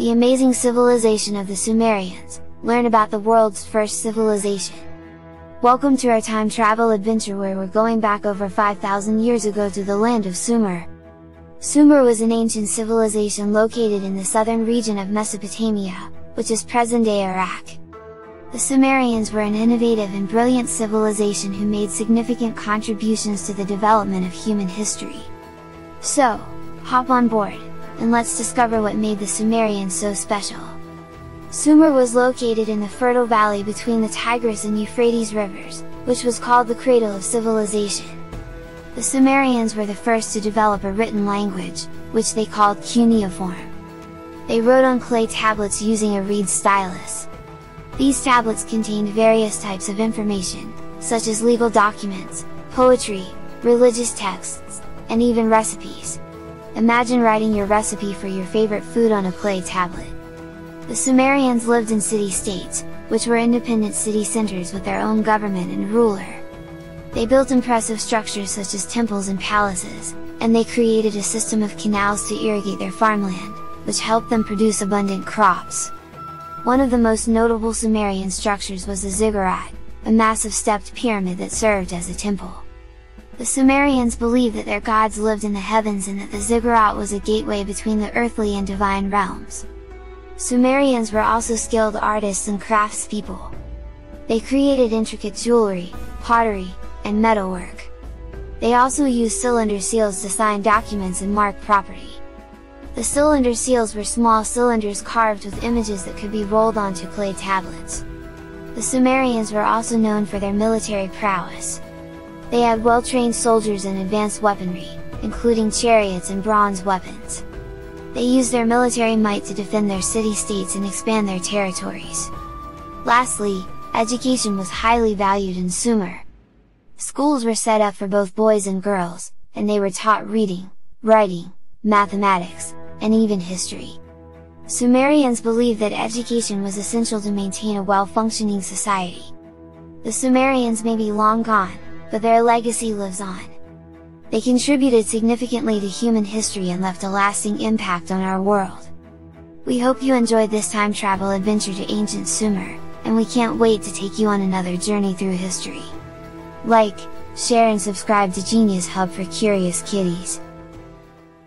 the amazing civilization of the Sumerians, learn about the world's first civilization. Welcome to our time travel adventure where we're going back over 5,000 years ago to the land of Sumer. Sumer was an ancient civilization located in the southern region of Mesopotamia, which is present-day Iraq. The Sumerians were an innovative and brilliant civilization who made significant contributions to the development of human history. So, hop on board, and let's discover what made the Sumerians so special. Sumer was located in the fertile valley between the Tigris and Euphrates rivers, which was called the cradle of civilization. The Sumerians were the first to develop a written language, which they called cuneiform. They wrote on clay tablets using a reed stylus. These tablets contained various types of information, such as legal documents, poetry, religious texts, and even recipes. Imagine writing your recipe for your favorite food on a clay tablet. The Sumerians lived in city-states, which were independent city centers with their own government and ruler. They built impressive structures such as temples and palaces, and they created a system of canals to irrigate their farmland, which helped them produce abundant crops. One of the most notable Sumerian structures was the ziggurat, a massive stepped pyramid that served as a temple. The Sumerians believed that their gods lived in the heavens and that the ziggurat was a gateway between the earthly and divine realms. Sumerians were also skilled artists and craftspeople. They created intricate jewelry, pottery, and metalwork. They also used cylinder seals to sign documents and mark property. The cylinder seals were small cylinders carved with images that could be rolled onto clay tablets. The Sumerians were also known for their military prowess. They had well-trained soldiers and advanced weaponry, including chariots and bronze weapons. They used their military might to defend their city-states and expand their territories. Lastly, education was highly valued in Sumer. Schools were set up for both boys and girls, and they were taught reading, writing, mathematics, and even history. Sumerians believed that education was essential to maintain a well-functioning society. The Sumerians may be long gone, but their legacy lives on. They contributed significantly to human history and left a lasting impact on our world. We hope you enjoyed this time travel adventure to ancient Sumer, and we can't wait to take you on another journey through history. Like, share and subscribe to Genius Hub for curious kitties.